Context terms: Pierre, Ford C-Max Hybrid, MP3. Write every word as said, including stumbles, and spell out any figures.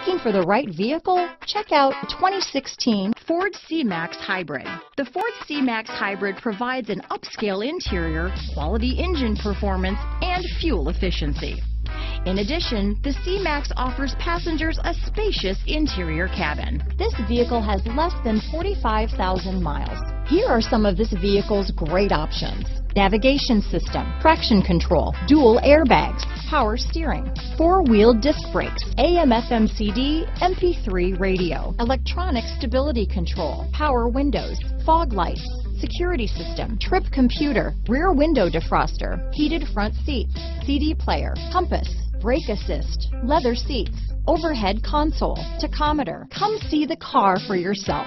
Looking for the right vehicle? Check out twenty sixteen Ford C-Max Hybrid. The Ford C-Max Hybrid provides an upscale interior, quality engine performance, and fuel efficiency. In addition, the C-Max offers passengers a spacious interior cabin. This vehicle has less than forty-five thousand miles. Here are some of this vehicle's great options: navigation system, traction control, dual airbags, power steering, four-wheel disc brakes, A M F M C D, M P three radio, electronic stability control, power windows, fog lights, security system, trip computer, rear window defroster, heated front seats, C D player, compass, brake assist, leather seats, overhead console, tachometer. Come see the car for yourself.